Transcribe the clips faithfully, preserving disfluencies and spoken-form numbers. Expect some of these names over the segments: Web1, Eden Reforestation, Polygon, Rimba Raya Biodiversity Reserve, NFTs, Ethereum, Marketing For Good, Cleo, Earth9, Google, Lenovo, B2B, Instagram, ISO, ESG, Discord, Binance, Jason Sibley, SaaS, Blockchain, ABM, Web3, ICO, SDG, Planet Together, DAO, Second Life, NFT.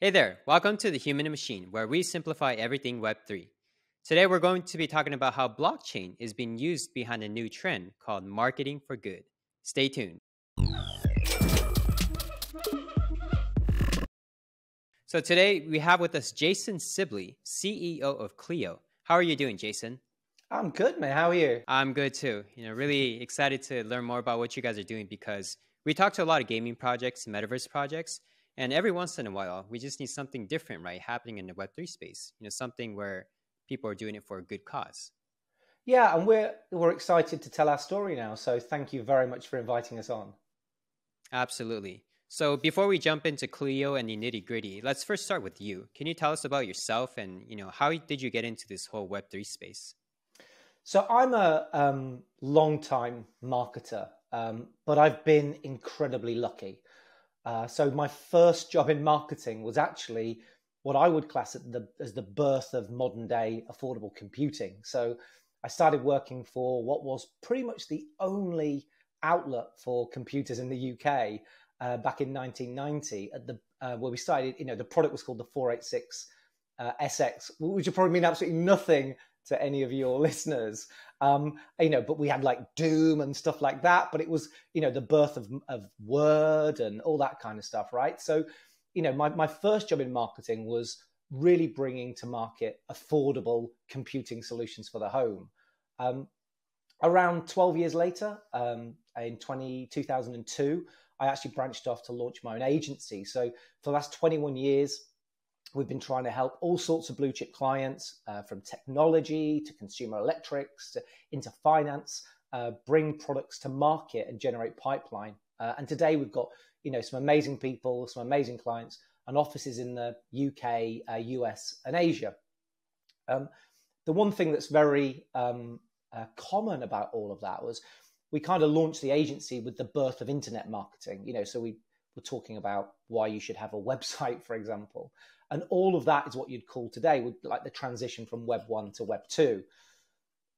Hey there, welcome to the Human and Machine, where we simplify everything web three. Today we're going to be talking about how blockchain is being used behind a new trend called marketing for good. Stay tuned. So today we have with us Jason Sibley, C E O of Cleo. How are you doing, Jason? I'm good, man. How are you? I'm good too. You know, really excited to learn more about what you guys are doing because we talk to a lot of gaming projects, metaverse projects, and every once in a while, we just need something different, right, happening in the web three space, you know, something where people are doing it for a good cause. Yeah, and we're, we're excited to tell our story now, so thank you very much for inviting us on. Absolutely. So before we jump into Cleo and the nitty-gritty, let's first start with you. Can you tell us about yourself and, you know, how did you get into this whole web three space? So I'm a um, long-time marketer, um, but I've been incredibly lucky. Uh, so my first job in marketing was actually what I would class as the, as the birth of modern day affordable computing. So I started working for what was pretty much the only outlet for computers in the U K uh, back in nineteen ninety at the, uh, where we started, you know, the product was called the four eighty-six uh, S X, which would probably mean absolutely nothing to any of your listeners. Um, you know, but we had like Doom and stuff like that, but it was, you know, the birth of, of Word and all that kind of stuff, right? So, you know, my, my first job in marketing was really bringing to market affordable computing solutions for the home. Um, around twelve years later, um, in two thousand two, I actually branched off to launch my own agency. So for the last twenty-one years, we've been trying to help all sorts of blue chip clients uh, from technology to consumer electrics to into finance, uh, bring products to market and generate pipeline. Uh, and today we've got, you know, some amazing people, some amazing clients and offices in the U K, uh, U S and Asia. Um, the one thing that's very um, uh, common about all of that was we kind of launched the agency with the birth of internet marketing, you know, so we were talking about why you should have a website, for example. And all of that is what you'd call today would like the transition from web one to web two.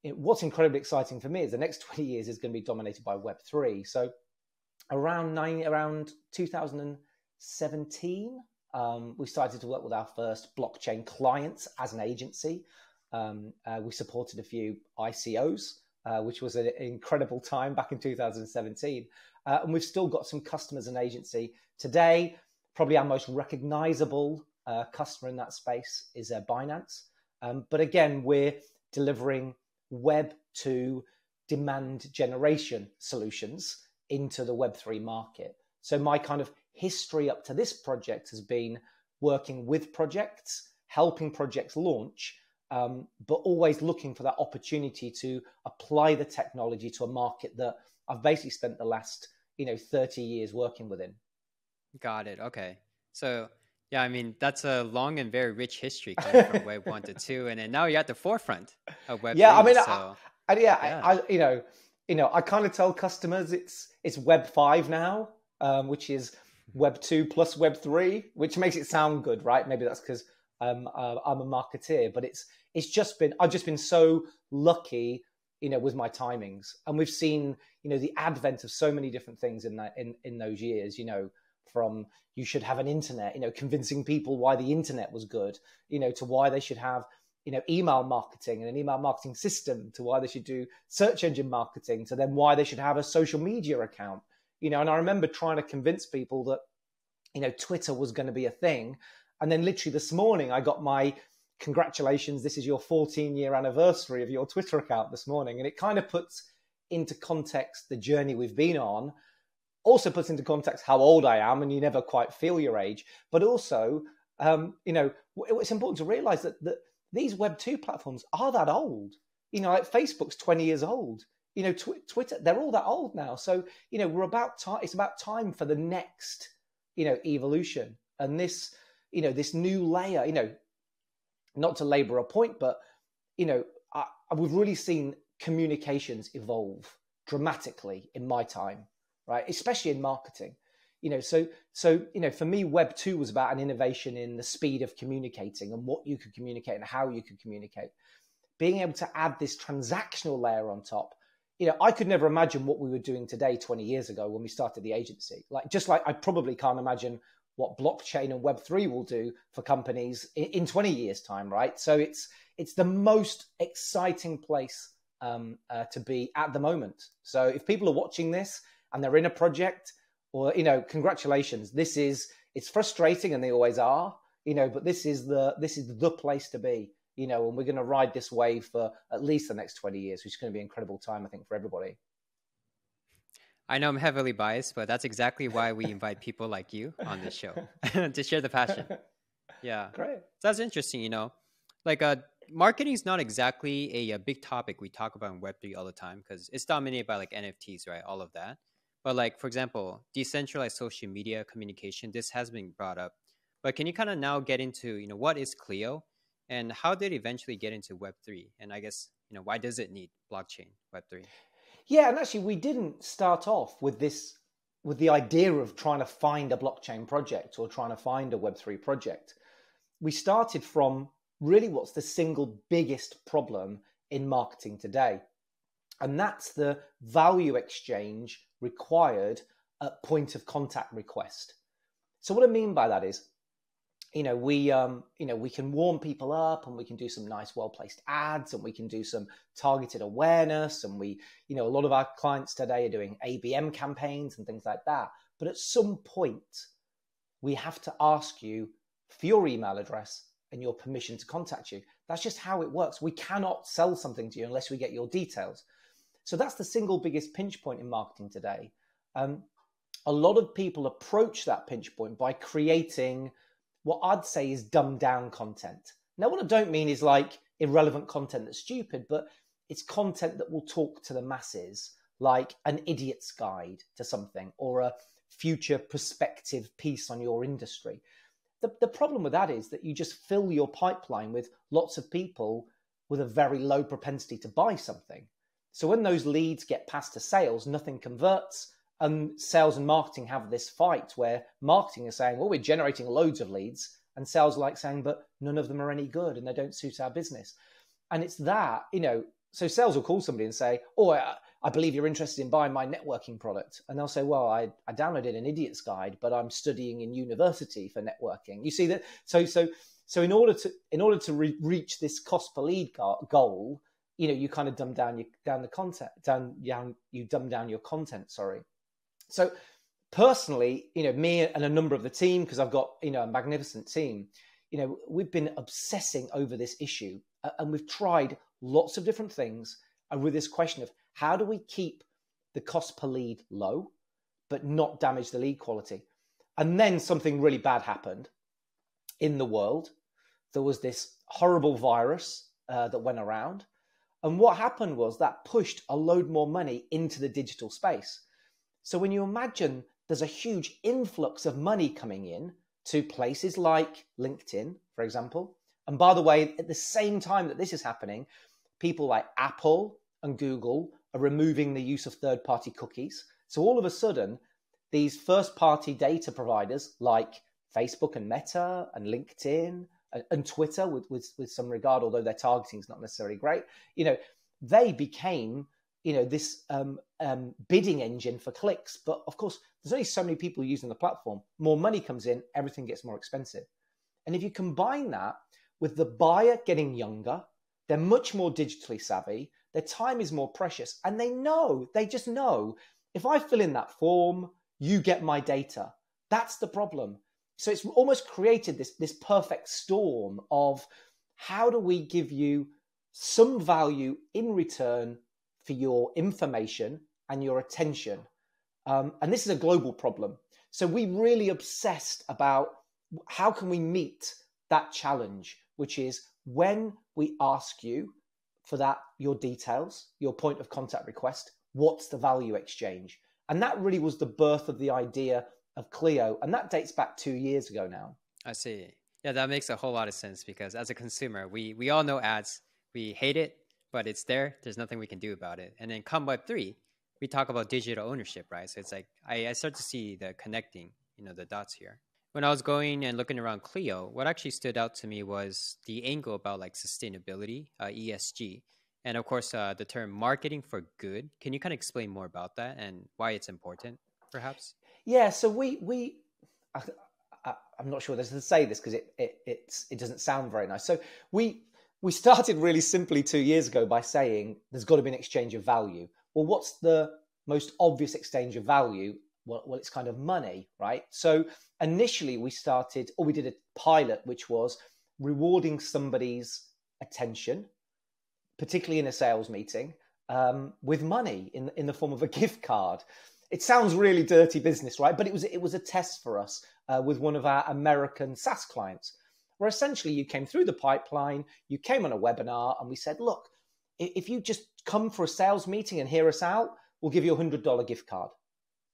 It, what's incredibly exciting for me is the next twenty years is going to be dominated by web three. So around nine, around two thousand seventeen, um, we started to work with our first blockchain clients as an agency. Um, uh, we supported a few I C Os, uh, which was an incredible time back in two thousand seventeen. Uh, and we've still got some customers and agency today. Probably our most recognizable Uh, customer in that space is uh, Binance. Um, but again, we're delivering web two demand generation solutions into the web three market. So my kind of history up to this project has been working with projects, helping projects launch, um, but always looking for that opportunity to apply the technology to a market that I've basically spent the last, you know, thirty years working within. Got it. Okay. So yeah, I mean, that's a long and very rich history coming from web one to two, and then now you're at the forefront of web three. Yeah, I mean, so, I, I, yeah, yeah. I, I, you know, you know, I kind of tell customers it's it's web five now, um, which is web two plus web three, which makes it sound good, right? Maybe that's because um, uh, I'm a marketeer, but it's it's just been I've just been so lucky, you know, with my timings, and we've seen, you know, the advent of so many different things in that in in those years, you know. From you should have an internet, you know, convincing people why the internet was good, you know, to why they should have, you know, email marketing and an email marketing system, to why they should do search engine marketing, to then why they should have a social media account, you know. And I remember trying to convince people that, you know, Twitter was going to be a thing. And then literally this morning, I got my congratulations, this is your fourteen year anniversary of your Twitter account this morning. And it kind of puts into context the journey we've been on. Also puts into context how old I am, and you never quite feel your age. But also, um, you know, it's important to realize that, that these web two platforms are that old. You know, like Facebook's twenty years old. You know, tw Twitter, they're all that old now. So, you know, we're about time. It's about time for the next, you know, evolution. And this, you know, this new layer, you know, not to labor a point, but, you know, I, we've really seen communications evolve dramatically in my time. Right, especially in marketing, you know. So, so you know, for me, Web two was about an innovation in the speed of communicating and what you could communicate and how you could communicate. Being able to add this transactional layer on top, you know, I could never imagine what we were doing today twenty years ago when we started the agency. Like, just like I probably can't imagine what blockchain and Web three will do for companies in, in twenty years time, right? So it's it's the most exciting place um, uh, to be at the moment. So if people are watching this and they're in a project, or, you know, congratulations, this is, it's frustrating, and they always are, you know, but this is the, this is the place to be, you know, and we're going to ride this wave for at least the next twenty years, which is going to be an incredible time, I think, for everybody. I know I'm heavily biased, but that's exactly why we invite people like you on this show to share the passion. Yeah. Great. So that's interesting, you know, like uh, marketing is not exactly a, a big topic we talk about in Web three all the time, because it's dominated by like N F Ts, right? All of that. But like, for example, decentralized social media communication, this has been brought up. But can you kind of now get into, you know, what is Cleo and how did it eventually get into Web three? And I guess, you know, why does it need blockchain, Web three? Yeah, and actually we didn't start off with this, with the idea of trying to find a blockchain project or trying to find a Web three project. We started from really what's the single biggest problem in marketing today. And that's the value exchange required at point of contact request. So what I mean by that is, you know, we, um, you know, we can warm people up, and we can do some nice, well-placed ads, and we can do some targeted awareness. And we, you know, a lot of our clients today are doing A B M campaigns and things like that. But at some point, we have to ask you for your email address and your permission to contact you. That's just how it works. We cannot sell something to you unless we get your details. So that's the single biggest pinch point in marketing today. Um, a lot of people approach that pinch point by creating what I'd say is dumbed down content. Now, what I don't mean is like irrelevant content that's stupid, but it's content that will talk to the masses, like an idiot's guide to something or a future perspective piece on your industry. The, the problem with that is that you just fill your pipeline with lots of people with a very low propensity to buy something. So when those leads get passed to sales, nothing converts. And sales and marketing have this fight where marketing is saying, well, we're generating loads of leads, and sales like saying, but none of them are any good and they don't suit our business. And it's that, you know, so sales will call somebody and say, oh, I, I believe you're interested in buying my networking product. And they'll say, well, I, I downloaded an idiot's guide, but I'm studying in university for networking. You see that? So, so, so in order to, in order to re reach this cost per lead goal, you know, you kind of dumb down, your, down the content, down, down, you dumb down your content, sorry. So personally, you know, me and a number of the team, because I've got, you know, a magnificent team, you know, we've been obsessing over this issue, and we've tried lots of different things. And with this question of how do we keep the cost per lead low, but not damage the lead quality? And then something really bad happened in the world. There was this horrible virus uh, that went around. And what happened was that pushed a load more money into the digital space. So when you imagine there's a huge influx of money coming in to places like LinkedIn, for example. And by the way, at the same time that this is happening, people like Apple and Google are removing the use of third-party cookies. So all of a sudden, these first-party data providers like Facebook and Meta and LinkedIn and, and Twitter, with, with, with some regard, although their targeting is not necessarily great, you know, they became... you know, this um, um, bidding engine for clicks. But of course, there's only so many people using the platform. More money comes in, everything gets more expensive. And if you combine that with the buyer getting younger, they're much more digitally savvy, their time is more precious, and they know, they just know, if I fill in that form, you get my data. That's the problem. So it's almost created this, this perfect storm of how do we give you some value in return for your information and your attention. Um, and this is a global problem. So we really obsessed about how can we meet that challenge, which is when we ask you for that, your details, your point of contact request, what's the value exchange? And that really was the birth of the idea of Cleo. And that dates back two years ago now. I see. Yeah, that makes a whole lot of sense, because as a consumer, we, we all know ads, we hate it, but it's there, there's nothing we can do about it. And then come Web three, we talk about digital ownership, right? So it's like, I, I start to see the connecting, you know, the dots here. When I was going and looking around Cleo, what actually stood out to me was the angle about like sustainability, uh, E S G, and of course, uh, the term marketing for good. Can you kind of explain more about that and why it's important, perhaps? Yeah, so we, we I, I, I'm not sure this to say this because it, it, it's, it doesn't sound very nice. So we, we started really simply two years ago by saying there's got to be an exchange of value. Well, what's the most obvious exchange of value? Well, well, it's kind of money, right? So initially we started, or we did a pilot, which was rewarding somebody's attention, particularly in a sales meeting, um, with money in, in the form of a gift card. It sounds really dirty business, right? But it was, it was a test for us uh, with one of our American SaaS clients, where essentially you came through the pipeline, you came on a webinar, and we said, look, if you just come for a sales meeting and hear us out, we'll give you a one hundred dollar gift card.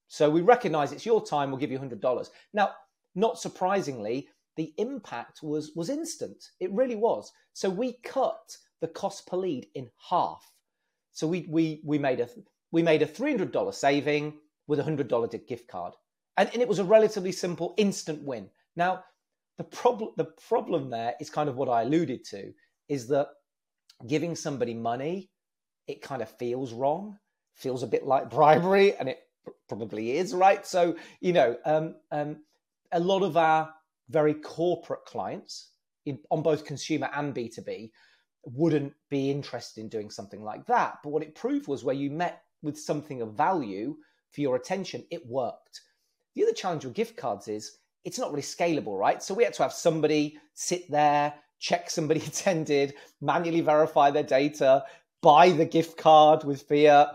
So we recognize it's your time, we'll give you one hundred dollars. Now, not surprisingly, the impact was, was instant. It really was. So we cut the cost per lead in half. So we, we, we, made, a, we made a three hundred dollar saving with a one hundred dollar gift card. And, and it was a relatively simple instant win. Now, the, prob- the problem there is kind of what I alluded to, is that giving somebody money, it kind of feels wrong, feels a bit like bribery, and it probably is, right? So, you know, um, um, a lot of our very corporate clients in, on both consumer and B two B wouldn't be interested in doing something like that. But what it proved was where you met with something of value for your attention, it worked. The other challenge with gift cards is it's not really scalable, right? So we had to have somebody sit there, check somebody attended, manually verify their data, buy the gift card with fiat,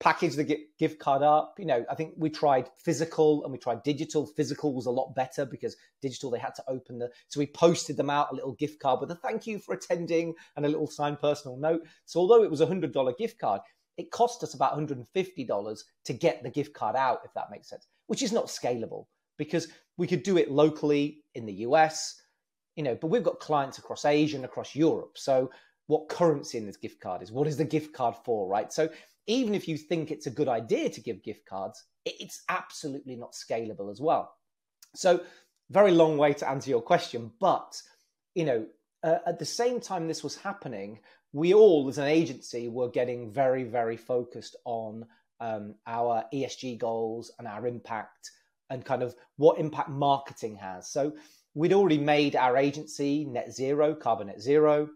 package the gift card up. You know, I think we tried physical and we tried digital. Physical was a lot better because digital, they had to open the, so we posted them out a little gift card with a thank you for attending and a little signed personal note. So although it was a one hundred dollar gift card, it cost us about one hundred fifty dollars to get the gift card out, if that makes sense, which is not scalable because we could do it locally in the U S, you know, but we've got clients across Asia and across Europe. So what currency in this gift card is, what is the gift card for, right? So even if you think it's a good idea to give gift cards, it's absolutely not scalable as well. So very long way to answer your question. But, you know, uh, at the same time this was happening, we all as an agency were getting very, very focused on um, our E S G goals and our impact and kind of what impact marketing has. So we'd already made our agency net zero, carbon net zero.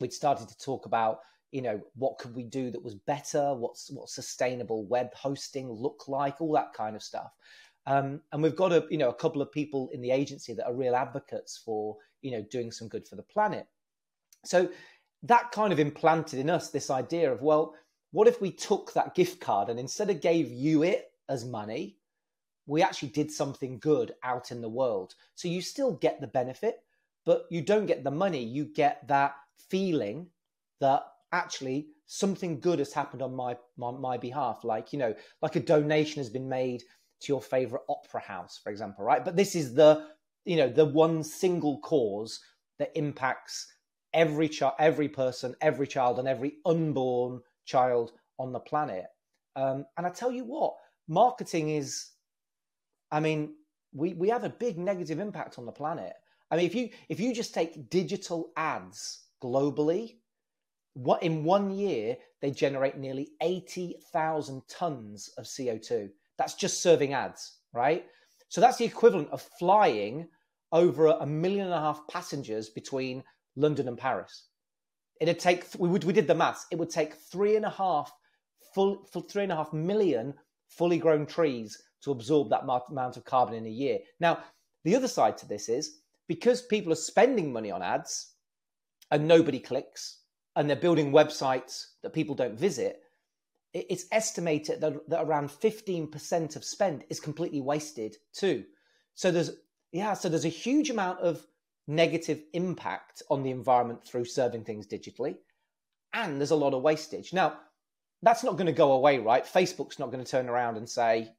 We'd started to talk about, you know, what could we do that was better? What's what sustainable web hosting look like? All that kind of stuff. Um, and we've got a, you know, a couple of people in the agency that are real advocates for, you know, doing some good for the planet. So that kind of implanted in us this idea of, well, what if we took that gift card and instead of gave you it as money, we actually did something good out in the world. So you still get the benefit, but you don't get the money. You get that feeling that actually something good has happened on my, my my behalf, like, you know, like a donation has been made to your favorite opera house, for example, right? But this is the, you know, the one single cause that impacts every child, every person, every child, and every unborn child on the planet. Um, and I tell you what, marketing is, I mean, we we have a big negative impact on the planet. I mean, if you if you just take digital ads globally, what in one year they generate nearly eighty thousand tons of C O two. That's just serving ads, right? So that's the equivalent of flying over a million and a half passengers between London and Paris. It'd take, we would, we did the maths. It would take three and a half full, three and a half million fully grown trees to absorb that amount of carbon in a year. Now, the other side to this is because people are spending money on ads and nobody clicks, and they're building websites that people don't visit, it's estimated that, that around fifteen percent of spend is completely wasted too. So there's, yeah, so there's a huge amount of negative impact on the environment through serving things digitally, and there's a lot of wastage. Now, that's not going to go away, right? Facebook's not going to turn around and say,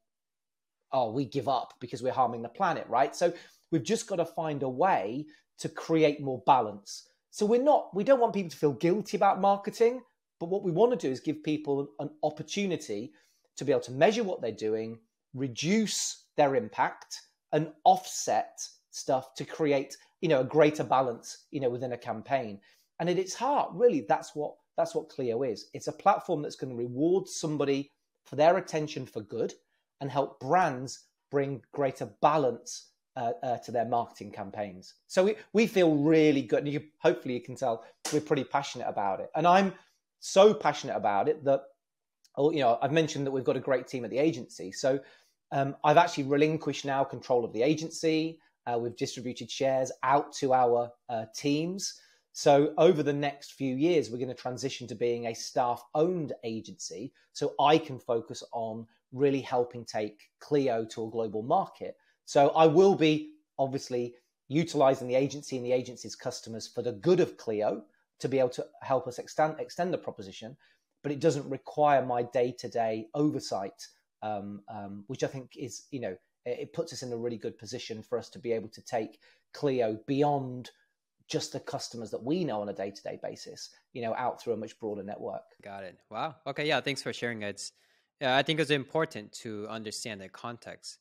oh, we give up because we're harming the planet, right? So we've just got to find a way to create more balance. So we're not, we don't want people to feel guilty about marketing, but what we want to do is give people an, an opportunity to be able to measure what they're doing, reduce their impact, and offset stuff to create, you know, a greater balance, you know, within a campaign. And at its heart, really, that's what that's what Cleo is. It's a platform that's going to reward somebody for their attention for good and help brands bring greater balance uh, uh, to their marketing campaigns. So we, we feel really good. And you, hopefully you can tell we're pretty passionate about it. And I'm so passionate about it that, oh, you know, I've mentioned that we've got a great team at the agency. So um, I've actually relinquished now control of the agency. Uh, we've distributed shares out to our uh, teams. So over the next few years, we're going to transition to being a staff-owned agency. So I can focus on really helping take Cleo to a global market. So I will be obviously utilizing the agency and the agency's customers for the good of Cleo to be able to help us extend, extend the proposition. But it doesn't require my day-to-day oversight, um, um, which I think is, you know, it puts us in a really good position for us to be able to take Cleo beyond just the customers that we know on a day-to-day basis, you know, out through a much broader network. Got it. Wow. Okay. Yeah. Thanks for sharing it. Uh, I think it's important to understand the context.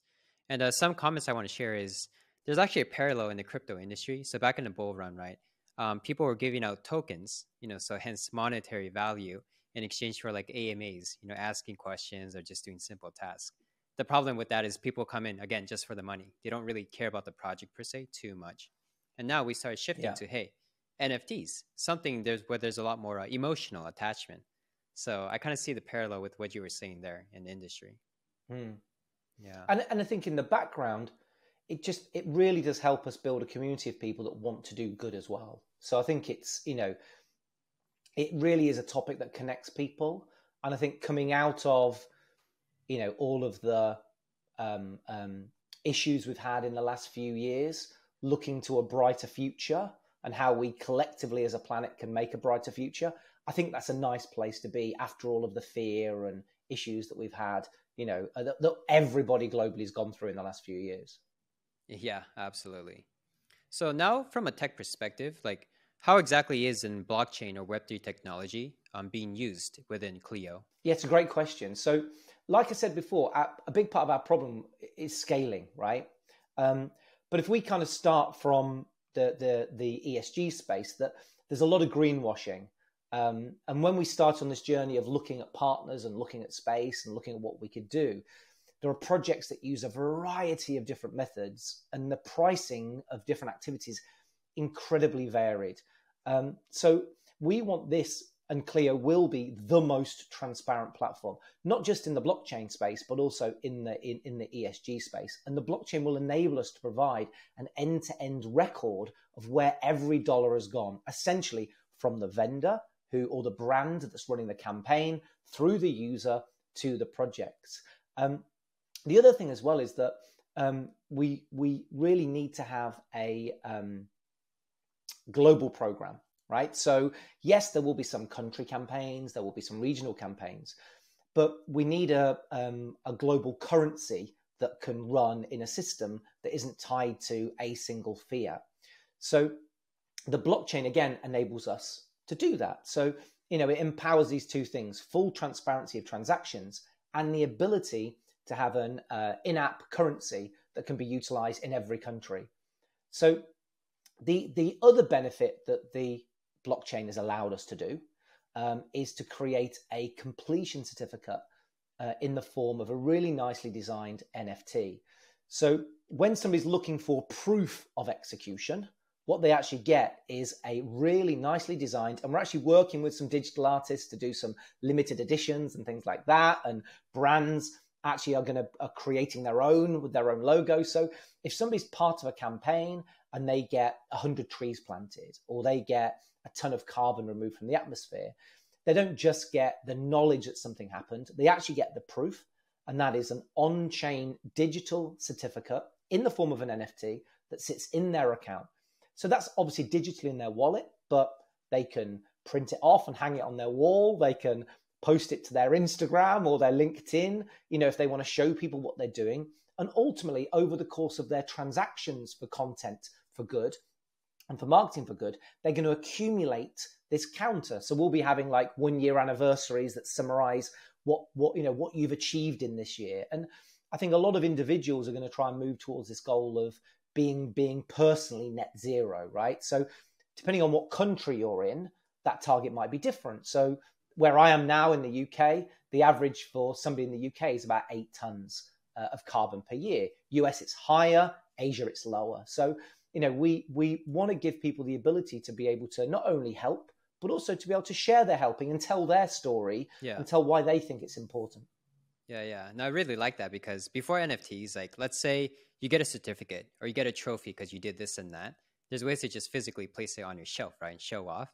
And uh, some comments I want to share is there's actually a parallel in the crypto industry. So back in the bull run, right, um, people were giving out tokens, you know, so hence monetary value in exchange for like A M As, you know, asking questions or just doing simple tasks. The problem with that is people come in, again, just for the money. They don't really care about the project per se too much. And now we started shifting yeah. to, hey, N F Ts, something there's where there's a lot more uh, emotional attachment. So I kind of see the parallel with what you were saying there in the industry. Mm. Yeah. And, and I think in the background, it just, it really does help us build a community of people that want to do good as well. So I think it's, you know, it really is a topic that connects people. And I think coming out of, you know, all of the um, um, issues we've had in the last few years, looking to a brighter future and how we collectively as a planet can make a brighter future. I think that's a nice place to be after all of the fear and issues that we've had, you know, that, that everybody globally has gone through in the last few years. Yeah, absolutely. So now from a tech perspective, like how exactly is in blockchain or Web three technology um, being used within Cleo? Yeah, it's a great question. So like I said before, a big part of our problem is scaling, right? Um, But if we kind of start from the, the, the E S G space, that there's a lot of greenwashing. Um, and when we start on this journey of looking at partners and looking at space and looking at what we could do, there are projects that use a variety of different methods and the pricing of different activities incredibly varied. Um, so we want this, and Cleo will be the most transparent platform, not just in the blockchain space, but also in the in, in the E S G space. And the blockchain will enable us to provide an end-to-end record of where every dollar has gone, essentially from the vendor who or the brand that's running the campaign through the user to the projects. Um, the other thing as well is that um, we we really need to have a um, global program. Right. So, yes, there will be some country campaigns, there will be some regional campaigns, but we need a, um, a global currency that can run in a system that isn't tied to a single fiat. So the blockchain, again, enables us to do that. So, you know, it empowers these two things, full transparency of transactions and the ability to have an uh, in-app currency that can be utilized in every country. So the, the other benefit that the blockchain has allowed us to do um, is to create a completion certificate uh, in the form of a really nicely designed N F T. So when somebody's looking for proof of execution, what they actually get is a really nicely designed, and we're actually working with some digital artists to do some limited editions and things like that, and brands actually are going to are creating their own with their own logo. So if somebody's part of a campaign and they get one hundred trees planted or they get a ton of carbon removed from the atmosphere, they don't just get the knowledge that something happened, they actually get the proof. And that is an on-chain digital certificate in the form of an N F T that sits in their account. So that's obviously digitally in their wallet, but they can print it off and hang it on their wall. They can post it to their Instagram or their LinkedIn, you know, if they want to show people what they're doing. And ultimately, over the course of their transactions for content for good and for marketing for good, they're going to accumulate this counter. So we'll be having like one year anniversaries that summarize what, what, you know, what you've achieved in this year. And I think a lot of individuals are going to try and move towards this goal of being, being personally net zero, right? So depending on what country you're in, that target might be different. So where I am now in the U K, the average for somebody in the U K is about eight tons uh, of carbon per year. U S, it's higher. Asia, it's lower. So, you know, we, we want to give people the ability to be able to not only help, but also to be able to share their helping and tell their story yeah. and tell why they think it's important. Yeah, yeah. No, I really like that, because before N F Ts, like, let's say you get a certificate or you get a trophy because you did this and that. There's ways to just physically place it on your shelf, right, and show off.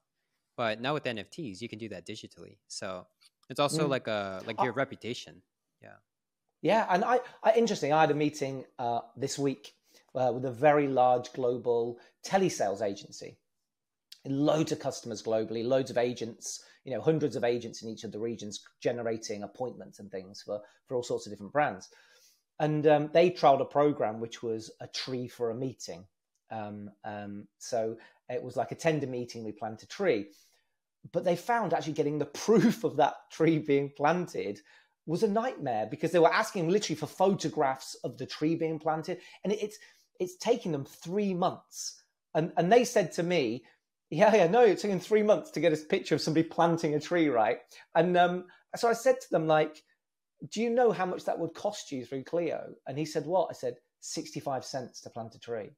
But now with N F Ts, you can do that digitally. So it's also mm. like a like your I, reputation. Yeah. Yeah. And I, I interesting, I had a meeting uh, this week uh, with a very large global telesales agency. Loads of customers globally, loads of agents, you know, hundreds of agents in each of the regions generating appointments and things for, for all sorts of different brands. And um, they trialed a program, which was a tree for a meeting. Um, um, so it was like a tender meeting, we plant a tree. But they found actually getting the proof of that tree being planted was a nightmare, because they were asking literally for photographs of the tree being planted. And it, it's it's taking them three months. And, and they said to me, yeah, yeah, no, it took him three months to get a picture of somebody planting a tree, right? And um, so I said to them, like, do you know how much that would cost you through Cleo? And he said, what? I said, sixty-five cents to plant a tree.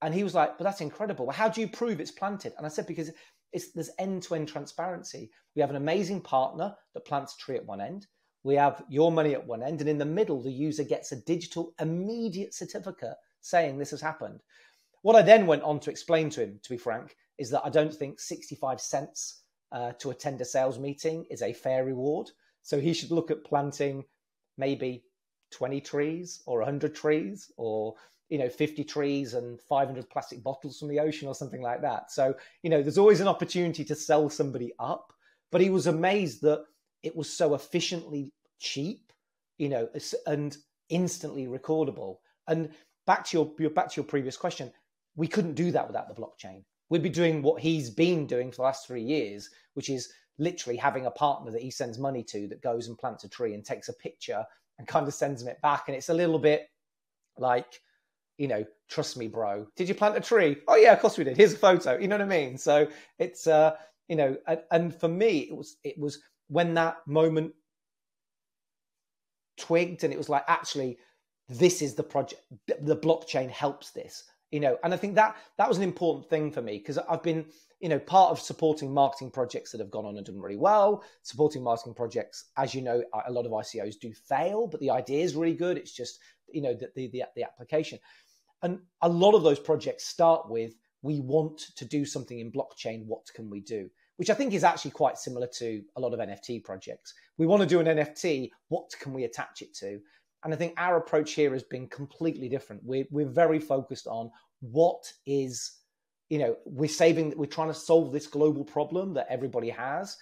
And he was like, but that's incredible. Well, how do you prove it's planted? And I said, because it's, there's end-to-end transparency. We have an amazing partner that plants a tree at one end. We have your money at one end. And in the middle, the user gets a digital immediate certificate saying this has happened. What I then went on to explain to him, to be frank, is that I don't think sixty-five cents uh, to attend a sales meeting is a fair reward. So he should look at planting maybe twenty trees or one hundred trees or, you know, fifty trees and five hundred plastic bottles from the ocean or something like that. So, you know, there's always an opportunity to sell somebody up. But he was amazed that it was so efficiently cheap, you know, and instantly recordable. And back to your, your back to your previous question, we couldn't do that without the blockchain. We'd be doing what he's been doing for the last three years, which is literally having a partner that he sends money to that goes and plants a tree and takes a picture and kind of sends him it back. And it's a little bit like, you know, trust me, bro. Did you plant a tree? Oh, yeah, of course we did. Here's a photo. You know what I mean? So it's, uh, you know, and, and for me, it was it was when that moment twigged and it was like, actually, this is the project. The blockchain helps this. You know, and I think that that was an important thing for me, because I've been, you know, part of supporting marketing projects that have gone on and done really well, supporting marketing projects. As you know, a lot of I C Os do fail, but the idea is really good. It's just, you know, the, the, the, the application. And a lot of those projects start with, we want to do something in blockchain. What can we do? Which I think is actually quite similar to a lot of N F T projects. We want to do an N F T. What can we attach it to? And I think our approach here has been completely different. We're, we're very focused on what is, you know, we're saving, we're trying to solve this global problem that everybody has.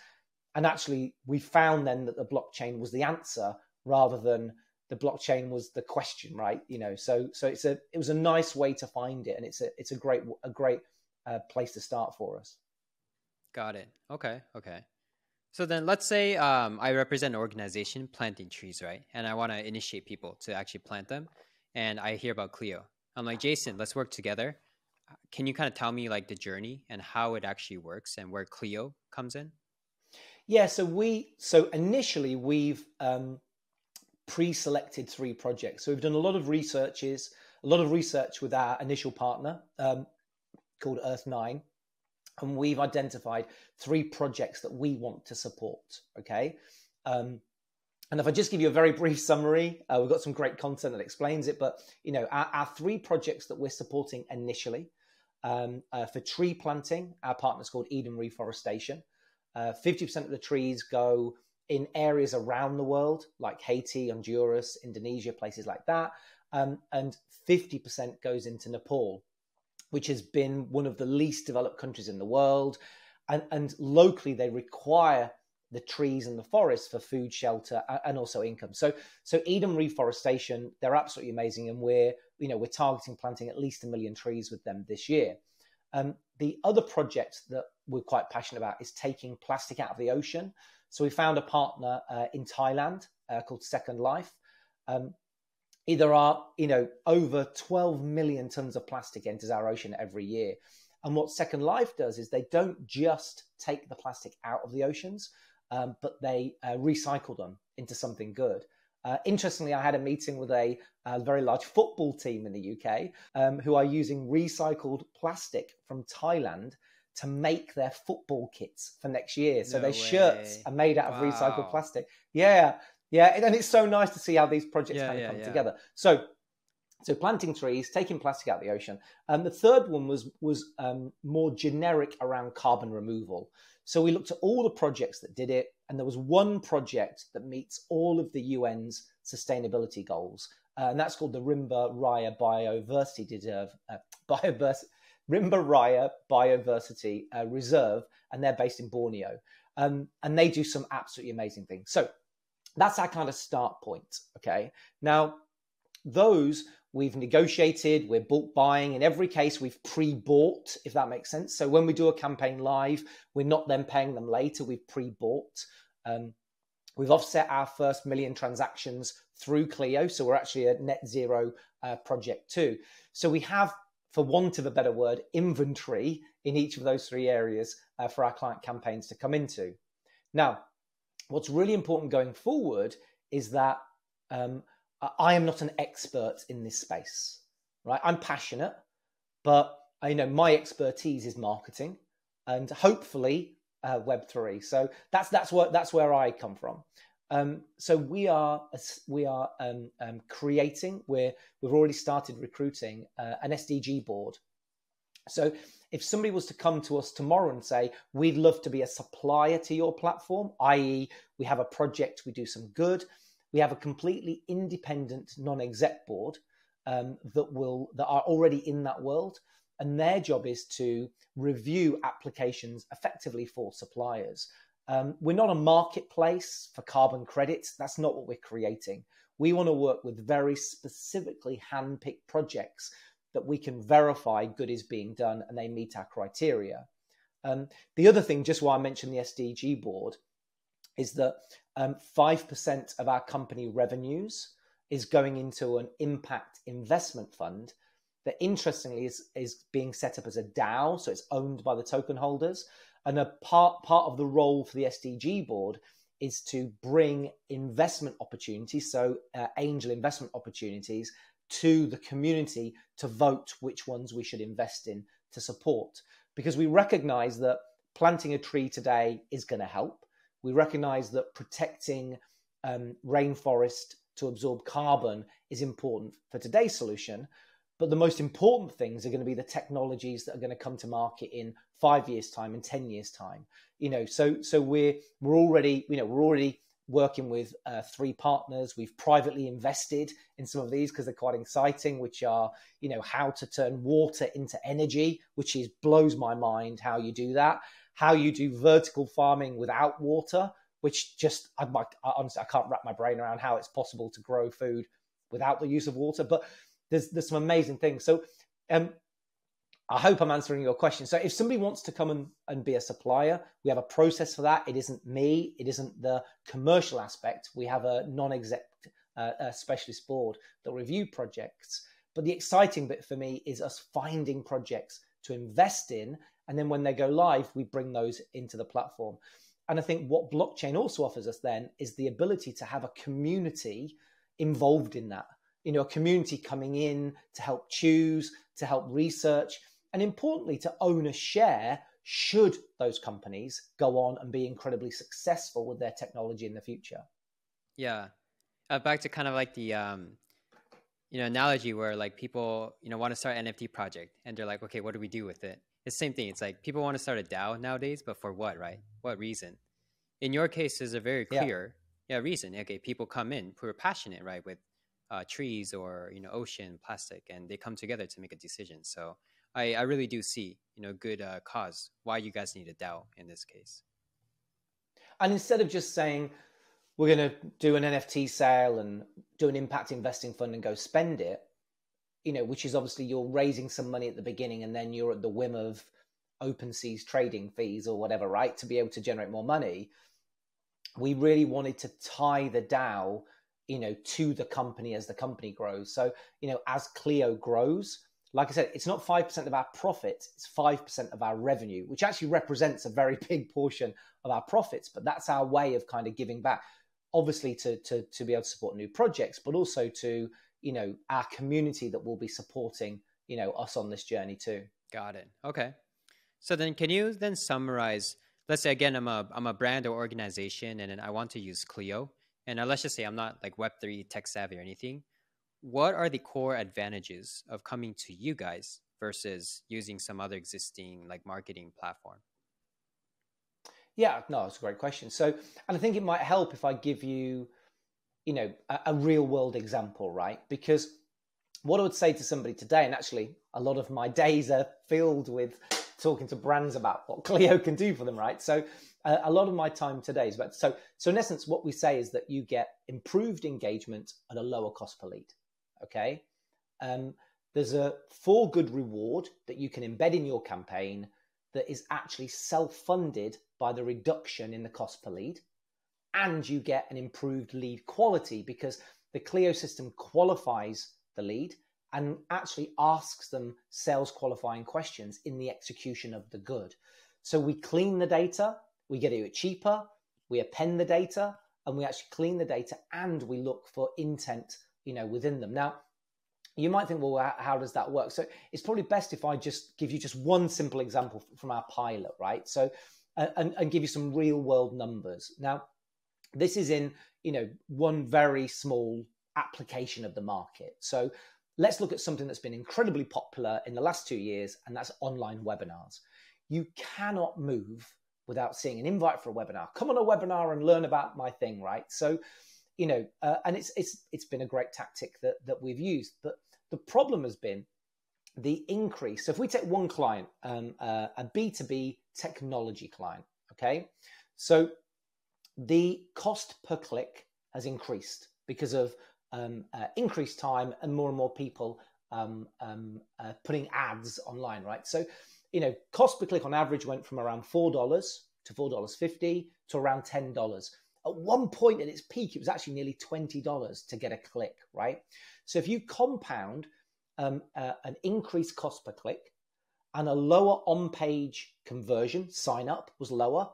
And actually, we found then that the blockchain was the answer rather than the blockchain was the question, right? You know, so so it's a it was a nice way to find it, and it's a it's a great a great uh, place to start for us. Got it. Okay. Okay. So then let's say um, I represent an organization planting trees, right? And I want to initiate people to actually plant them. And I hear about Cleo. I'm like, Jason, let's work together. Can you kind of tell me like the journey and how it actually works and where Cleo comes in? Yeah, so we, so initially we've um, pre-selected three projects. So we've done a lot of researches, a lot of research with our initial partner um, called Earth nine. And we've identified three projects that we want to support, okay? Um, and if I just give you a very brief summary, uh, we've got some great content that explains it, but, you know, our, our three projects that we're supporting initially um, uh, for tree planting, our partner's called Eden Reforestation. Uh, fifty percent of the trees go in areas around the world, like Haiti, Honduras, Indonesia, places like that, um, and fifty percent goes into Nepal, which has been one of the least developed countries in the world. And, and locally, they require the trees and the forests for food, shelter, and also income. So, so Eden Reforestation, they're absolutely amazing. And we're, you know, we're targeting planting at least a million trees with them this year. Um, the other project that we're quite passionate about is taking plastic out of the ocean. So we found a partner uh, in Thailand uh, called Second Life. Um, There are, you know, over twelve million tons of plastic enters our ocean every year. And what Second Life does is they don't just take the plastic out of the oceans, um, but they uh, recycle them into something good. Uh, interestingly, I had a meeting with a, a very large football team in the U K um, who are using recycled plastic from Thailand to make their football kits for next year. So no their way. shirts are made out wow. of recycled plastic. Yeah, yeah. And it's so nice to see how these projects yeah, kind of yeah, come yeah. together. So so planting trees, taking plastic out of the ocean. And the third one was, was um, more generic around carbon removal. So we looked at all the projects that did it, and there was one project that meets all of the U N's sustainability goals, uh, and that's called the Rimba Raya Biodiversity Reserve, uh, Biobers- Rimba Raya Biodiversity uh, Reserve, and they're based in Borneo, um, and they do some absolutely amazing things. So that's our kind of start point, okay? Now, those we've negotiated, we're bulk buying. In every case, we've pre-bought, if that makes sense. So when we do a campaign live, we're not then paying them later, we've pre-bought. Um, we've offset our first million transactions through Cleo. So we're actually a net zero uh, project too. So we have, for want of a better word, inventory in each of those three areas uh, for our client campaigns to come into. Now, what's really important going forward is that um, I am not an expert in this space, right? I'm passionate, but I know my expertise is marketing and hopefully uh, Web three. So that's that's what that's where I come from. Um, so we are we are um, um, creating. We're we've already started recruiting uh, an S D G board. So if somebody was to come to us tomorrow and say, we'd love to be a supplier to your platform, that is, we have a project, we do some good. We have a completely independent non-exec board um, that will that are already in that world, and their job is to review applications effectively for suppliers. Um, we're not a marketplace for carbon credits. That's not what we're creating. We want to work with very specifically hand-picked projects that we can verify good is being done and they meet our criteria. Um, the other thing, just why I mentioned the S D G board, is that um, five percent of our company revenues is going into an impact investment fund that interestingly is, is being set up as a DAO, so it's owned by the token holders. And a part, part of the role for the S D G board is to bring investment opportunities, so uh, angel investment opportunities, to the community to vote which ones we should invest in to support. Because we recognize that planting a tree today is going to help. We recognize that protecting um, rainforest to absorb carbon is important for today's solution. But the most important things are going to be the technologies that are going to come to market in five years' time and ten years' time. You know, so so we're we're already you know we're already working with uh, three partners. We've privately invested in some of these because they're quite exciting, which are you know how to turn water into energy, which is blows my mind how you do that. How you do vertical farming without water, which just I'm like I, honestly I can't wrap my brain around how it's possible to grow food without the use of water, but. There's, there's some amazing things. So um, I hope I'm answering your question. So if somebody wants to come and, and be a supplier, we have a process for that. It isn't me. It isn't the commercial aspect. We have a non-exec uh, a specialist board that review projects. But the exciting bit for me is us finding projects to invest in. And then when they go live, we bring those into the platform. And I think what blockchain also offers us then is the ability to have a community involved in that. You know, a community coming in to help choose, to help research, and importantly, to own a share should those companies go on and be incredibly successful with their technology in the future. Yeah. Uh, back to kind of like the, um, you know, analogy where like people, you know, want to start an N F T project and they're like, okay, what do we do with it? It's the same thing. It's like people want to start a DAO nowadays, but for what, right? What reason? In your case, there's a very clear yeah. Yeah, reason. Okay, people come in who are passionate, right, with Uh, trees or you know ocean plastic, and they come together to make a decision. So I, I really do see you know good uh, cause why you guys need a DAO in this case. And instead of just saying we're going to do an N F T sale and do an impact investing fund and go spend it, you know, which is obviously you're raising some money at the beginning and then you're at the whim of OpenSea's trading fees or whatever, right, to be able to generate more money. We really wanted to tie the DAO you know, to the company as the company grows. So, you know, as Cleo grows, like I said, it's not five percent of our profits, it's five percent of our revenue, which actually represents a very big portion of our profits, but that's our way of kind of giving back. obviously to, to, to be able to support new projects, but also to, you know, our community that will be supporting, you know, us on this journey too. Got it. Okay. So then can you then summarize, let's say again, I'm a, I'm a brand or organization and then I want to use Cleo, and let's just say I'm not like Web three tech savvy or anything. What are the core advantages of coming to you guys versus using some other existing like marketing platform? Yeah, no, it's a great question. So, and I think it might help if I give you, you know, a, a real world example, right? Because what I would say to somebody today, and actually a lot of my days are filled with talking to brands about what Cleo can do for them, right? So uh, a lot of my time today is about, so, so in essence, what we say is that you get improved engagement at a lower cost per lead, okay? Um, there's a for good reward that you can embed in your campaign that is actually self-funded by the reduction in the cost per lead. And you get an improved lead quality because the Cleo system qualifies the lead and actually asks them sales qualifying questions in the execution of the good. So we clean the data, we get it cheaper, we append the data, and we actually clean the data and we look for intent, you know, within them. Now, you might think, well, how does that work? So it's probably best if I just give you just one simple example from our pilot, right? So, and, and give you some real world numbers. Now, this is in, you know, one very small application of the market. So let's look at something that's been incredibly popular in the last two years, and that's online webinars. You cannot move without seeing an invite for a webinar. Come on a webinar and learn about my thing, right? So, you know, uh, and it's, it's, it's been a great tactic that, that we've used, but the problem has been the increase. So if we take one client, um, uh, a B two B technology client, okay? So the cost per click has increased because of um, uh, increased time and more and more people um, um, uh, putting ads online, right? So, you know, cost per click on average went from around four dollars to four dollars fifty to around ten dollars. At one point at its peak, it was actually nearly twenty dollars to get a click, right? So if you compound um, uh, an increased cost per click and a lower on-page conversion, sign up was lower,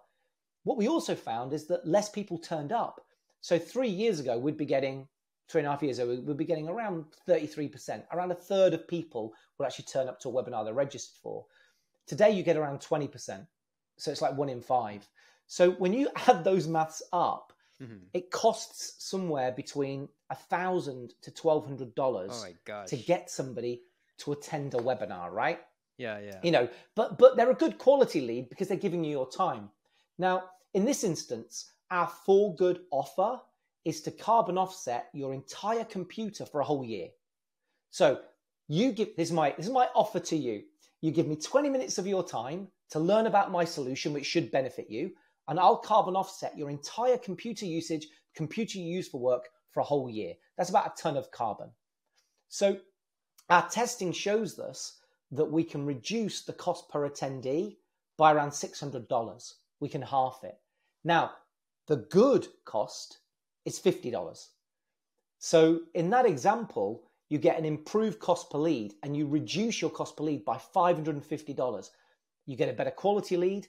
what we also found is that less people turned up. So three years ago, we'd be getting, three and a half years ago, we'd be getting around thirty-three percent. Around a third of people would actually turn up to a webinar they're registered for. Today, you get around twenty percent. So it's like one in five. So when you add those maths up, mm-hmm. it costs somewhere between one thousand dollars to twelve hundred dollars oh to get somebody to attend a webinar, right? Yeah, yeah. You know, but, but they're a good quality lead because they're giving you your time. Now, in this instance, our for good offer is to carbon offset your entire computer for a whole year. So you give, this is my, this is my offer to you. You give me twenty minutes of your time to learn about my solution, which should benefit you. And I'll carbon offset your entire computer usage, computer you use for work for a whole year. That's about a ton of carbon. So our testing shows us that we can reduce the cost per attendee by around six hundred dollars. We can half it. Now, the good cost is fifty dollars. So in that example, you get an improved cost per lead and you reduce your cost per lead by five hundred fifty dollars. You get a better quality lead.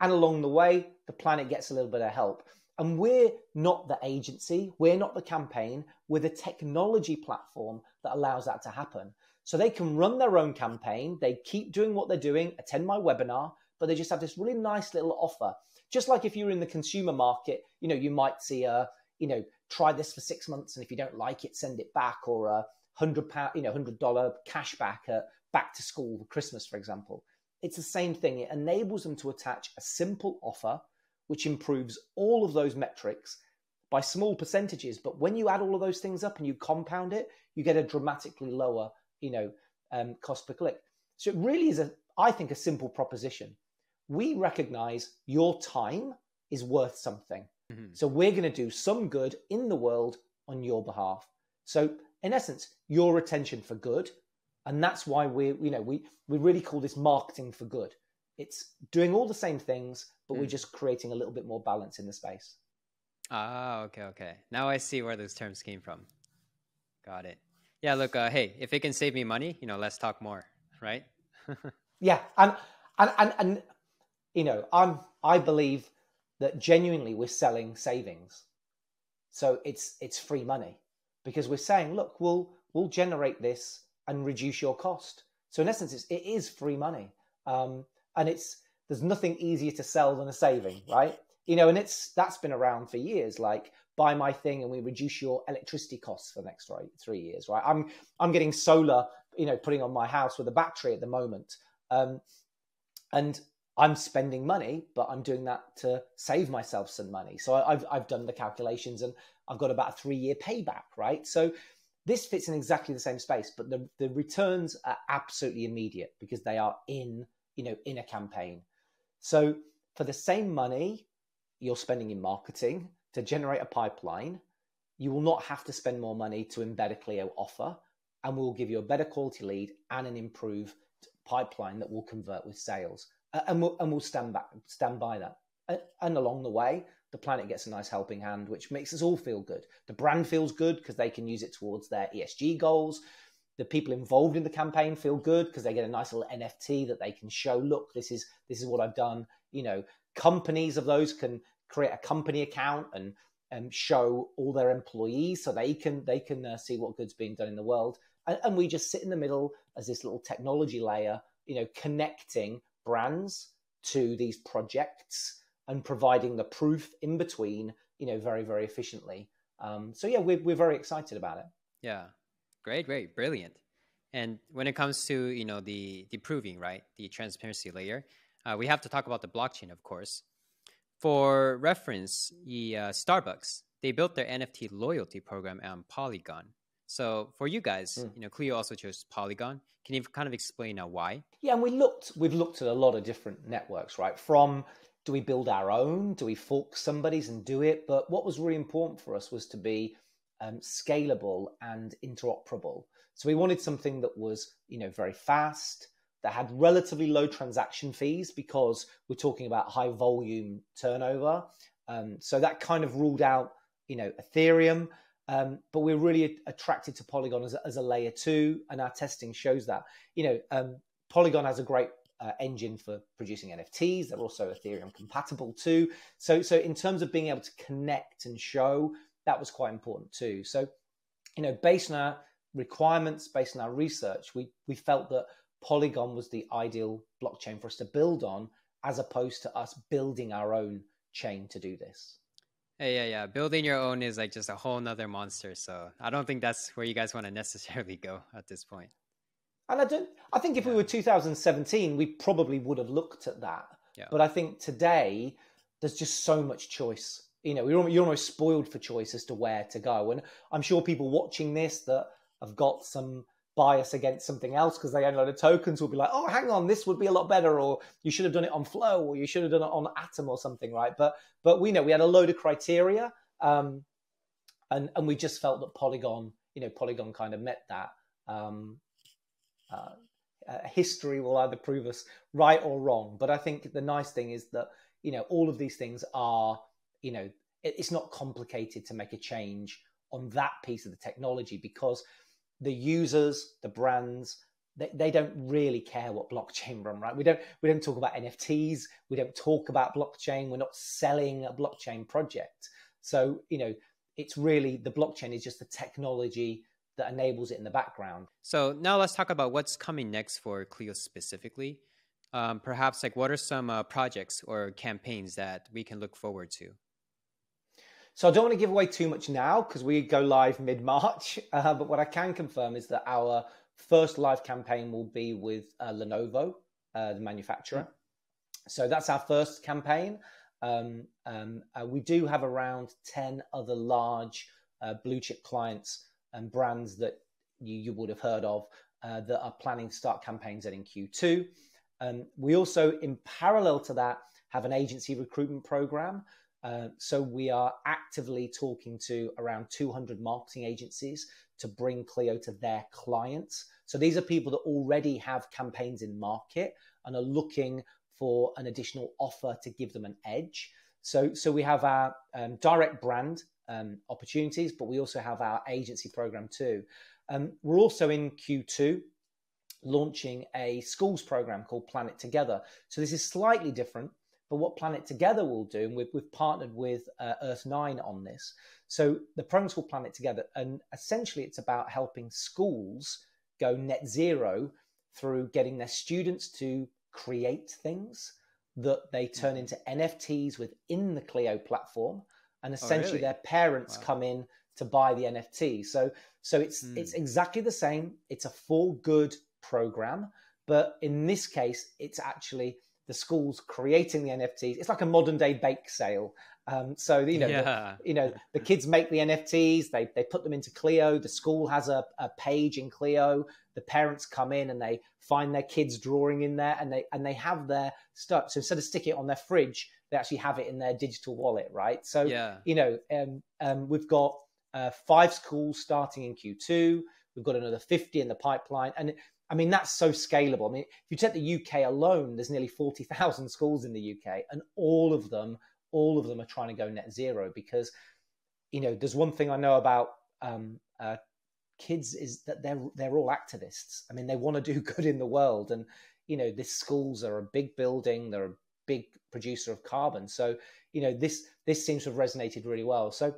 And along the way, the planet gets a little bit of help. And we're not the agency. We're not the campaign. We're the technology platform that allows that to happen. So they can run their own campaign. They keep doing what they're doing, attend my webinar, but they just have this really nice little offer. Just like if you're in the consumer market, you know, you might see a, you know, try this for six months. And if you don't like it, send it back, or a hundred pound, you know, hundred dollar cash back at back to school for Christmas, for example. It's the same thing. It enables them to attach a simple offer, which improves all of those metrics by small percentages. But when you add all of those things up and you compound it, you get a dramatically lower, you know, um, cost per click. So it really is a, I think, a simple proposition. We recognize your time is worth something. Mm-hmm. So we're going to do some good in the world on your behalf. So in essence, your attention for good. And that's why we, you know, we, we really call this marketing for good. It's doing all the same things, but mm. we're just creating a little bit more balance in the space. Ah, okay, okay. Now I see where those terms came from. Got it. Yeah, look, uh, hey, if it can save me money, you know, let's talk more, right? Yeah, and, and and and you know, I'm I believe that genuinely we're selling savings. So it's it's free money, because we're saying, look, we'll we'll generate this and reduce your cost. So in essence, it's, it is free money, um, and it's there's nothing easier to sell than a saving, right? You know, and it's that's been around for years. Like, buy my thing, and we reduce your electricity costs for the next right, three years, right? I'm I'm getting solar, you know, putting on my house with a battery at the moment, um, and I'm spending money, but I'm doing that to save myself some money. So I've, I've done the calculations and I've got about a three year payback, right? So this fits in exactly the same space, but the, the returns are absolutely immediate because they are in, you know, in a campaign. So for the same money you're spending in marketing to generate a pipeline, you will not have to spend more money to embed a Cleo offer, and we'll give you a better quality lead and an improved pipeline that will convert with sales. And we'll, and we'll stand back, stand by that. And, and along the way, the planet gets a nice helping hand, which makes us all feel good. The brand feels good because they can use it towards their E S G goals. The people involved in the campaign feel good because they get a nice little N F T that they can show, look, this is, this is what I've done. You know, companies of those can create a company account and, and show all their employees so they can, they can uh, see what good's being done in the world. And, and we just sit in the middle as this little technology layer, you know, connecting brands to these projects and providing the proof in between, you know, very, very efficiently. Um, so yeah, we're, we're very excited about it. Yeah. Great, great. Brilliant. And when it comes to, you know, the, the proving, right, the transparency layer, uh, we have to talk about the blockchain, of course. For reference, the, uh, Starbucks, they built their N F T loyalty program on Polygon. So for you guys, mm. you know, Cleo also chose Polygon. Can you kind of explain now why? Yeah, and we looked, we've looked at a lot of different networks, right? From, do we build our own? Do we fork somebody's and do it? But what was really important for us was to be um, scalable and interoperable. So we wanted something that was, you know, very fast, that had relatively low transaction fees because we're talking about high volume turnover. Um, so that kind of ruled out, you know, Ethereum. Um, but we're really attracted to Polygon as a, as a layer two, and our testing shows that. You know, um, Polygon has a great uh, engine for producing N F Ts. They're also Ethereum compatible too. So, so in terms of being able to connect and show, that was quite important too. So, you know, based on our requirements, based on our research, we we felt that Polygon was the ideal blockchain for us to build on, as opposed to us building our own chain to do this. Yeah, yeah. Building your own is like just a whole nother monster. So I don't think that's where you guys want to necessarily go at this point. And I don't, I think if yeah. we were two thousand seventeen, we probably would have looked at that. Yeah. But I think today there's just so much choice. You know, you're, you're almost spoiled for choice as to where to go. And I'm sure people watching this that have got some bias against something else because they own a lot of tokens will be like, oh, hang on, this would be a lot better, or you should have done it on Flow, or you should have done it on Atom or something, right? But but we know we had a load of criteria, um, and and we just felt that Polygon, you know, Polygon kind of met that. Um, uh, uh, history will either prove us right or wrong, but I think the nice thing is that, you know, all of these things are, you know, it, it's not complicated to make a change on that piece of the technology because the users, the brands, they, they don't really care what blockchain run, right? We don't we don't talk about N F Ts. We don't talk about blockchain. We're not selling a blockchain project. So, you know, it's really the blockchain is just the technology that enables it in the background. So now let's talk about what's coming next for Cleo specifically. Um, perhaps like what are some uh, projects or campaigns that we can look forward to? So I don't want to give away too much now because we go live mid-March. Uh, but what I can confirm is that our first live campaign will be with uh, Lenovo, uh, the manufacturer. Mm-hmm. So that's our first campaign. Um, um, uh, we do have around ten other large uh, blue chip clients and brands that you, you would have heard of uh, that are planning to start campaigns in Q two. Um, we also, in parallel to that, have an agency recruitment program. Uh, so we are actively talking to around two hundred marketing agencies to bring Cleo to their clients. So these are people that already have campaigns in market and are looking for an additional offer to give them an edge. So, so we have our um, direct brand um, opportunities, but we also have our agency program too. Um, we're also in Q two launching a schools program called Planet Together. So this is slightly different. But what Planet Together will do, and we've, we've partnered with uh, Earth nine on this. So the program's called Planet Together, and essentially it's about helping schools go net zero through getting their students to create things that they turn into N F Ts within the Cleo platform, and essentially oh, really? their parents wow. come in to buy the N F T. So, so it's mm. it's exactly the same. It's a full good program, but in this case, it's actually the schools creating the N F Ts. It's like a modern day bake sale. Um, so you know, yeah. the, you know, the kids make the N F Ts. They they put them into Cleo. The school has a, a page in Cleo. The parents come in and they find their kids drawing in there, and they and they have their stuff. So instead of sticking it on their fridge, they actually have it in their digital wallet, right? So yeah. you know, um, um, we've got uh, five schools starting in Q two. We've got another fifty in the pipeline, and I mean that's so scalable. I mean, if you take the U K alone, there's nearly forty thousand schools in the U K, and all of them. all of them are trying to go net zero because, you know, there's one thing I know about um, uh, kids is that they're, they're all activists. I mean, they want to do good in the world. And, you know, these schools are a big building. They're a big producer of carbon. So, you know, this, this seems to have resonated really well. So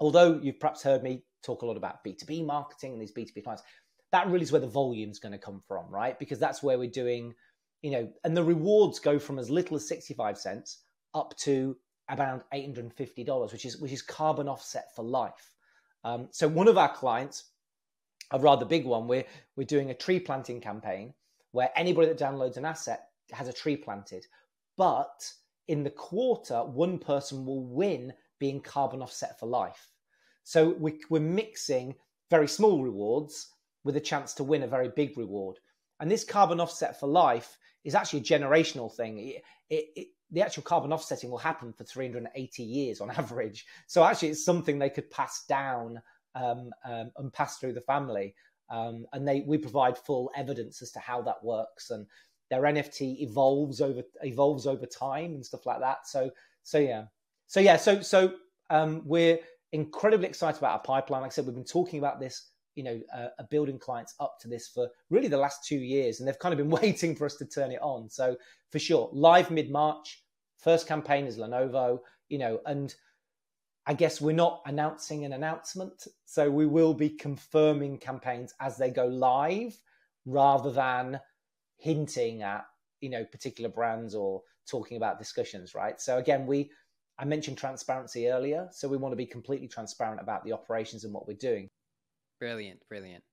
although you've perhaps heard me talk a lot about B two B marketing and these B two B clients, that really is where the volume's going to come from, right? Because that's where we're doing, you know, and the rewards go from as little as sixty-five cents up to around eight hundred fifty dollars, which is which is carbon offset for life. Um, so one of our clients, a rather big one, we're we're doing a tree planting campaign where anybody that downloads an asset has a tree planted. But in the quarter, one person will win being carbon offset for life. So we, we're mixing very small rewards with a chance to win a very big reward. And this carbon offset for life is actually a generational thing. It, it, it, the actual carbon offsetting will happen for three hundred eighty years on average. So actually it's something they could pass down um, um, and pass through the family. Um, and they, we provide full evidence as to how that works, and their N F T evolves over, evolves over time and stuff like that. So, so yeah. So yeah, so, so um, we're incredibly excited about our pipeline. Like I said, we've been talking about this, you know, uh, building clients up to this for really the last two years, and they've kind of been waiting for us to turn it on. So for sure, live mid-March, first campaign is Lenovo, you know, and I guess we're not announcing an announcement. So we will be confirming campaigns as they go live rather than hinting at, you know, particular brands or talking about discussions, right? So again, we, I mentioned transparency earlier. So we want to be completely transparent about the operations and what we're doing. Brilliant, brilliant.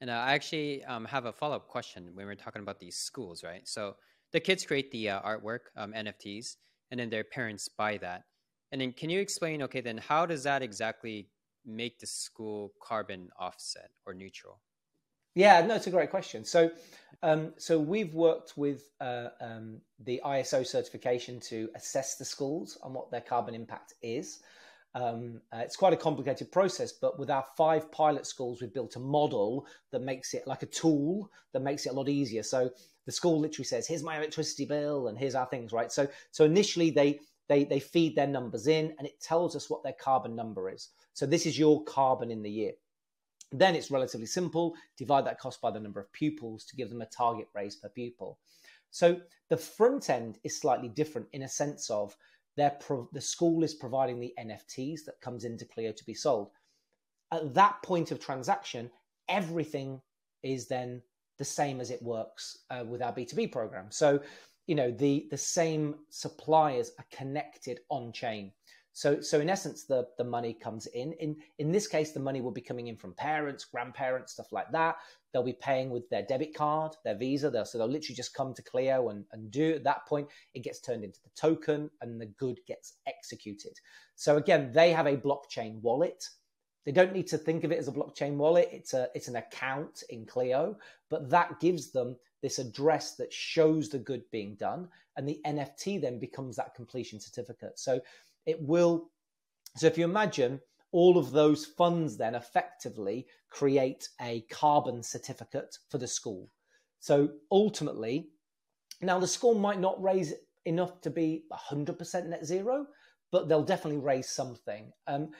And uh, I actually um, have a follow-up question when we're talking about these schools, right? So the kids create the uh, artwork, um, N F Ts, and then their parents buy that. And then can you explain, okay, then how does that exactly make the school carbon offset or neutral? Yeah, no, it's a great question. So um, so we've worked with uh, um, the I S O certification to assess the schools on what their carbon impact is. Um, uh, it's quite a complicated process, but with our five pilot schools, we've built a model that makes it like a tool that makes it a lot easier. So the school literally says, here's my electricity bill and here's our things, right? So, so initially they, they, they feed their numbers in, and it tells us what their carbon number is. So this is your carbon in the year. Then it's relatively simple. Divide that cost by the number of pupils to give them a target raise per pupil. So the front end is slightly different in a sense of, Pro the school is providing the N F Ts that comes into Cleo to be sold. At that point of transaction, everything is then the same as it works uh, with our B two B program. So, you know, the, the same suppliers are connected on chain. So, so in essence, the, the money comes in. in. In this case, the money will be coming in from parents, grandparents, stuff like that. They'll be paying with their debit card, their Visa. They'll, so they'll literally just come to Cleo and, and do. At that point, it gets turned into the token and the good gets executed. So again, they have a blockchain wallet. They don't need to think of it as a blockchain wallet. It's, a, it's an account in Cleo, but that gives them this address that shows the good being done. And the N F T then becomes that completion certificate. So it will, so if you imagine all of those funds then effectively create a carbon certificate for the school. So ultimately, now the school might not raise enough to be one hundred percent net zero, but they'll definitely raise something. Um,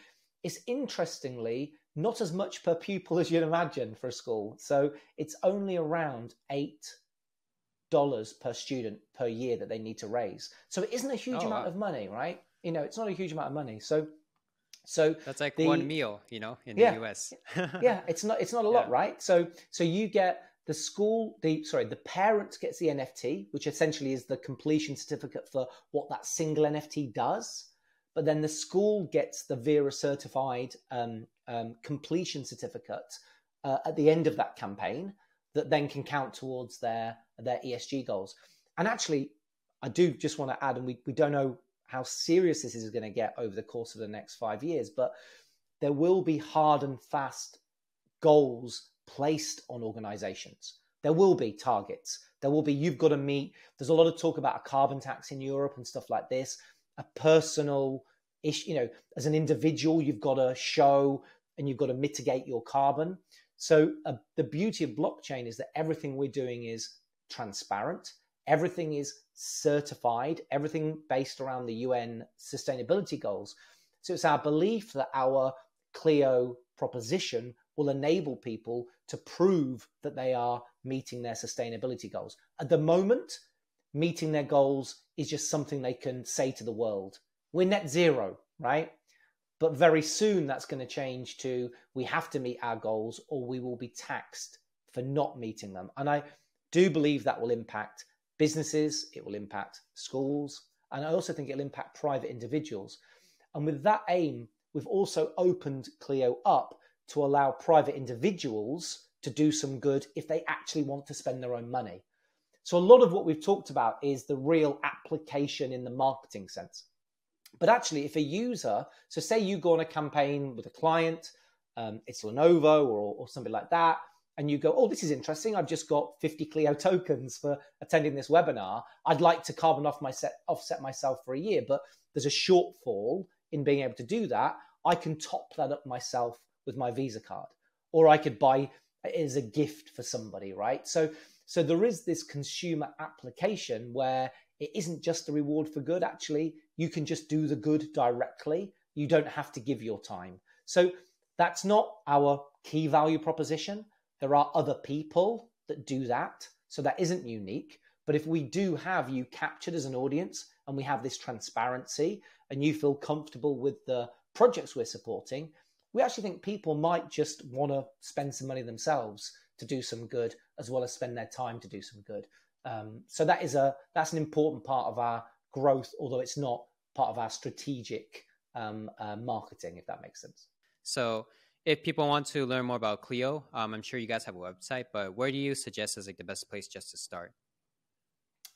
it's interestingly not as much per pupil as you'd imagine for a school. So it's only around eight dollars per student per year that they need to raise. So it isn't a huge oh, amount wow. of money, right? You know, it's not a huge amount of money. So, so that's like the, one meal, you know, in yeah, the U S. yeah, it's not, it's not a lot, yeah. right? So, so you get the school, the, sorry, the parent gets the N F T, which essentially is the completion certificate for what that single N F T does. But then the school gets the Vera certified um, um, completion certificate uh, at the end of that campaign that then can count towards their, their E S G goals. And actually, I do just want to add, and we, we don't know how serious this is going to get over the course of the next five years, but there will be hard and fast goals placed on organizations. There will be targets. There will be, you've got to meet, there's a lot of talk about a carbon tax in Europe and stuff like this. A personal issue, you know, as an individual, you've got to show and you've got to mitigate your carbon. So uh, the beauty of blockchain is that everything we're doing is transparent. Everything is certified, everything based around the U N sustainability goals. So it's our belief that our Cleo proposition will enable people to prove that they are meeting their sustainability goals. At the moment, meeting their goals is just something they can say to the world. We're net zero, right? But very soon that's going to change to we have to meet our goals or we will be taxed for not meeting them. And I do believe that will impact businesses, it will impact schools, and I also think it'll impact private individuals. And with that aim, we've also opened Cleo up to allow private individuals to do some good if they actually want to spend their own money. So a lot of what we've talked about is the real application in the marketing sense. But actually, if a user, so say you go on a campaign with a client, um, it's Lenovo or, or something like that, and you go, oh, this is interesting. I've just got fifty Cleo tokens for attending this webinar. I'd like to carbon off my set, offset myself for a year, but there's a shortfall in being able to do that. I can top that up myself with my Visa card, or I could buy it as a gift for somebody, right? So So there is this consumer application where it isn't just a reward for good. Actually, you can just do the good directly. You don't have to give your time. So that's not our key value proposition. There are other people that do that. So that isn't unique. But if we do have you captured as an audience and we have this transparency and you feel comfortable with the projects we're supporting, we actually think people might just want to spend some money themselves to do some good, as well as spend their time to do some good. Um, so that is a that's an important part of our growth, although it's not part of our strategic um, uh, marketing, if that makes sense. So if people want to learn more about Cleo, um, I'm sure you guys have a website, but where do you suggest is like the best place just to start?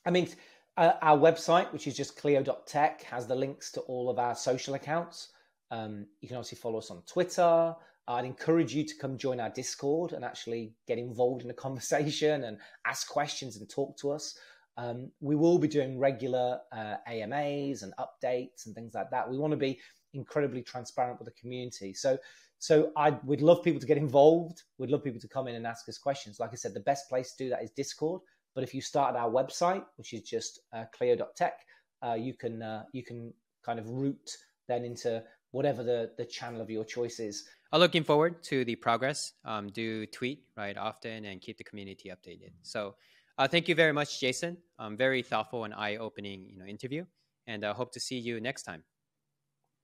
I mean, uh, our website, which is just cleo dot tech, has the links to all of our social accounts. Um, you can obviously follow us on Twitter. I'd encourage you to come join our Discord and actually get involved in a conversation and ask questions and talk to us. Um, we will be doing regular uh, A M As and updates and things like that. We want to be incredibly transparent with the community. So, so I would love people to get involved. We'd love people to come in and ask us questions. Like I said, the best place to do that is Discord. But if you start at our website, which is just uh, cleo dot tech, uh, you can uh, you can kind of route then into whatever the, the channel of your choice is. I'm looking forward to the progress. Um, do tweet right often and keep the community updated. So uh, thank you very much, Jason. Um, very thoughtful and eye-opening you know, interview. And I uh, hope to see you next time.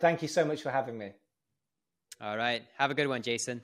Thank you so much for having me. All right. Have a good one, Jason.